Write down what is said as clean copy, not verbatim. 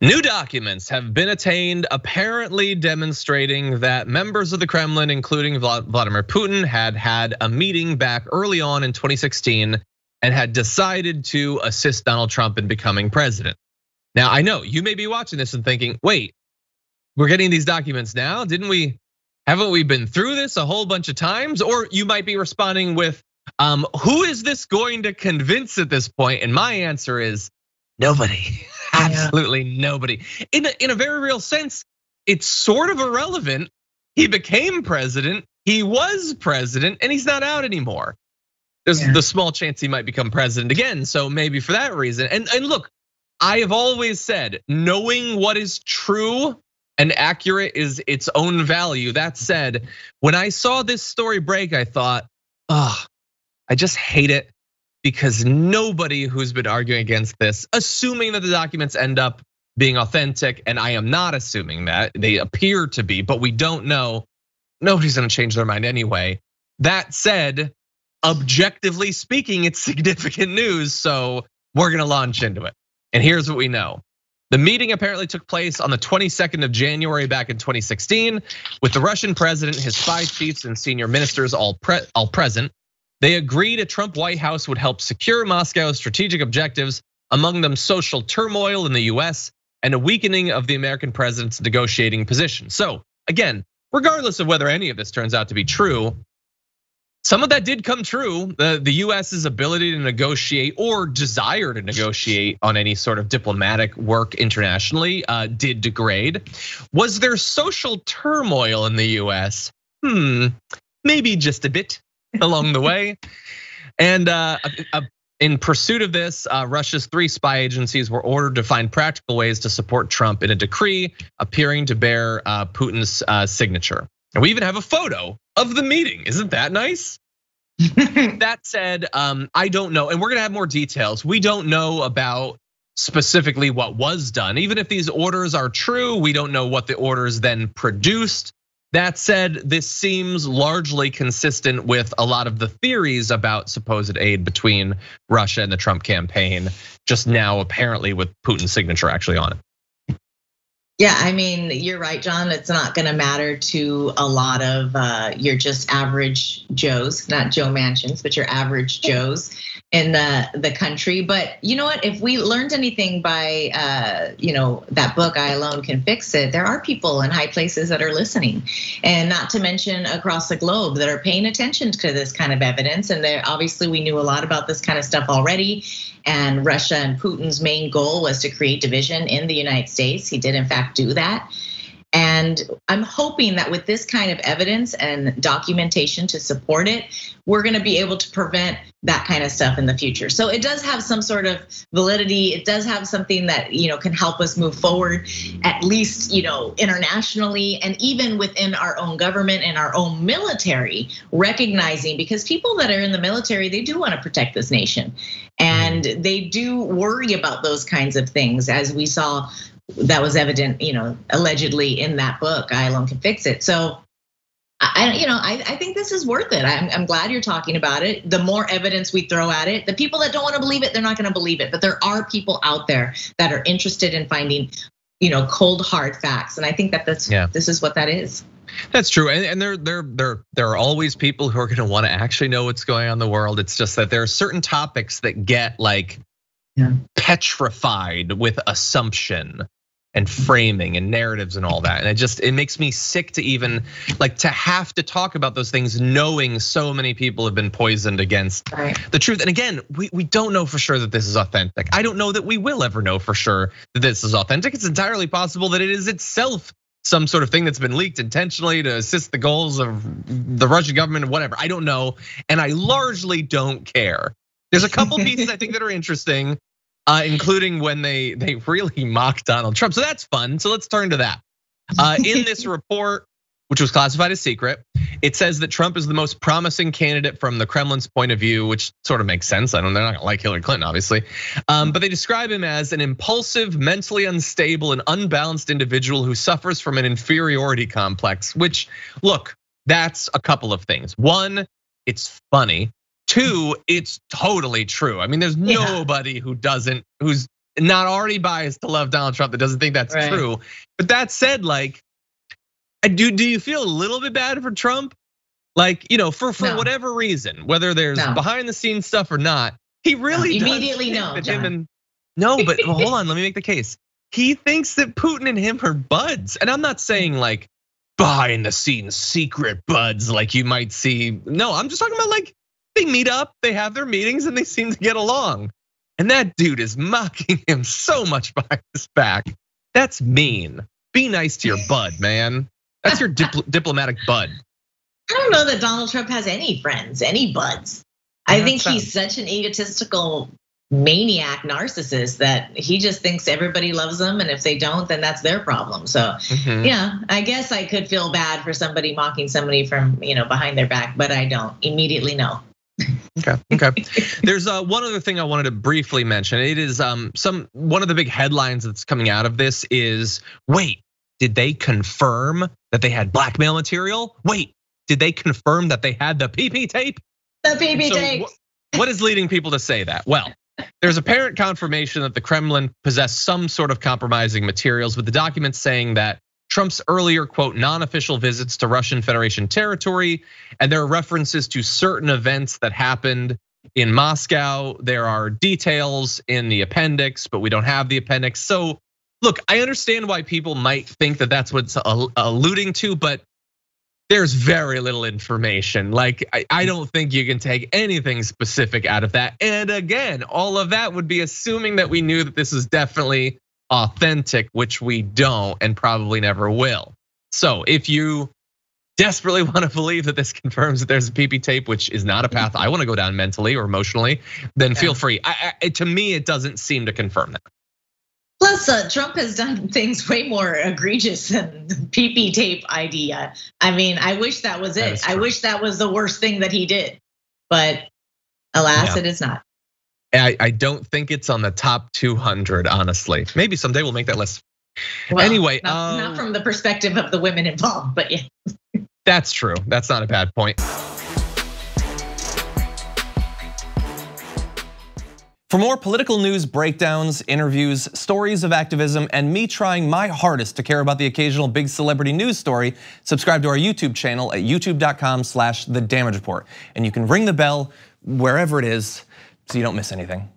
New documents have been obtained, apparently demonstrating that members of the Kremlin, including Vladimir Putin, had a meeting back early on in 2016 and had decided to assist Donald Trump in becoming president. Now, I know you may be watching this and thinking, wait, we're getting these documents now? Haven't we been through this a whole bunch of times? Or you might be responding with, who is this going to convince at this point? And my answer is nobody, absolutely nobody. In a very real sense, it's sort of irrelevant. He became president, he was president, and he's not out anymore. There's the small chance he might become president again. So maybe for that reason, and look, I have always said, knowing what is true and accurate is its own value. That said, when I saw this story break, I thought, I just hate it, because nobody who's been arguing against this, assuming that the documents end up being authentic, and I am not assuming that, they appear to be, but we don't know. Nobody's gonna change their mind anyway. That said, objectively speaking, it's significant news, so we're gonna launch into it. And here's what we know. The meeting apparently took place on the 22nd of January back in 2016, with the Russian president, his spy chiefs, and senior ministers all present. They agreed a Trump White House would help secure Moscow's strategic objectives, among them social turmoil in the US and a weakening of the American president's negotiating position. So again, regardless of whether any of this turns out to be true, some of that did come true. The US's ability to negotiate, or desire to negotiate, on any sort of diplomatic work internationally did degrade. Was there social turmoil in the US? Maybe just a bit. Along the way. And in pursuit of this, Russia's three spy agencies were ordered to find practical ways to support Trump in a decree appearing to bear Putin's signature. And we even have a photo of the meeting. Isn't that nice? That said, I don't know, and we're gonna have more details. We don't know about specifically what was done. Even if these orders are true, we don't know what the orders then produced. That said, this seems largely consistent with a lot of the theories about supposed aid between Russia and the Trump campaign, just now apparently with Putin's signature actually on it. Yeah, I mean, you're right, John. It's not gonna matter to a lot of your just average Joes, not Joe Mansions, but your average Joes in the country. But you know what, if we learned anything by that book, I Alone Can Fix It, there are people in high places that are listening, and not to mention across the globe, that are paying attention to this kind of evidence. And there, obviously, we knew a lot about this kind of stuff already. And Russia and Putin's main goal was to create division in the United States. He did in fact do that. And I'm hoping that with this kind of evidence and documentation to support it, we're gonna be able to prevent that kind of stuff in the future. So it does have some sort of validity. It does have something that can help us move forward, at least internationally, and even within our own government and our own military, recognizing, because people that are in the military, they do want to protect this nation. And they do worry about those kinds of things, as we saw. That was evident, allegedly in that book, I Alone Can Fix It. So, I think this is worth it. I'm glad you're talking about it. The more evidence we throw at it, the people that don't want to believe it, they're not going to believe it. But there are people out there that are interested in finding, cold hard facts, and I think that this is what that is. That's true, and there are always people who are going to want to actually know what's going on in the world. It's just that there are certain topics that get petrified with assumption and framing and narratives and all that. And it makes me sick to even to have to talk about those things, knowing so many people have been poisoned against the truth. And again, we don't know for sure that this is authentic. I don't know that we will ever know for sure that this is authentic. It's entirely possible that it is itself some sort of thing that's been leaked intentionally to assist the goals of the Russian government or whatever. I don't know, and I largely don't care. There's a couple pieces I think that are interesting, including when they really mocked Donald Trump. So that's fun. So let's turn to that. In this report, which was classified as secret, it says that Trump is the most promising candidate from the Kremlin's point of view, which sort of makes sense. They're not gonna like Hillary Clinton, obviously. But they describe him as an impulsive, mentally unstable, and unbalanced individual who suffers from an inferiority complex, which, look, that's a couple of things. One, it's funny. Two, it's totally true. I mean, there's nobody who's not already biased to love Donald Trump that doesn't think that's true. But that said, like, do you feel a little bit bad for Trump? Like, you know, for no. whatever reason, whether there's behind the scenes stuff or not, he really immediately but hold on, let me make the case. He thinks that Putin and him are buds, and I'm not saying like behind the scenes secret buds like you might see. No, I'm just talking about like they meet up, they have their meetings, and they seem to get along. And that dude is mocking him so much behind his back. That's mean. Be nice to your bud, man. That's your diplomatic bud. I don't know that Donald Trump has any friends, any buds. I think he's such an egotistical maniac narcissist that he just thinks everybody loves him, and if they don't, then that's their problem. So yeah, I guess I could feel bad for somebody mocking somebody from, you know, behind their back, but I don't immediately know. Okay. There's one other thing I wanted to briefly mention. It is one of the big headlines that's coming out of this is, wait, did they confirm that they had blackmail material? Wait, did they confirm that they had the PP tape? The PP tape. What is leading people to say that? Well, there's apparent confirmation that the Kremlin possessed some sort of compromising materials, with the documents saying that Trump's earlier, quote, non-official visits to Russian Federation territory, and there are references to certain events that happened in Moscow. There are details in the appendix, but we don't have the appendix. So look, I understand why people might think that that's what it's alluding to, but there's very little information. Like, I don't think you can take anything specific out of that. And again, all of that would be assuming that we knew that this is definitely authentic, which we don't and probably never will. So if you desperately want to believe that this confirms that there's a PP tape, which is not a path I want to go down mentally or emotionally, then feel free. To me, it doesn't seem to confirm that. Plus, Trump has done things way more egregious than the PP tape idea. I mean, I wish that was it. I wish that was the worst thing that he did, but alas, it is not. I don't think it's on the top 200, honestly. Maybe someday we'll make that list. Well, anyway, not from the perspective of the women involved, but yeah. That's true. That's not a bad point. For more political news breakdowns, interviews, stories of activism, and me trying my hardest to care about the occasional big celebrity news story, subscribe to our YouTube channel at youtube.com/thedamagereport. And you can ring the bell wherever it is, so you don't miss anything.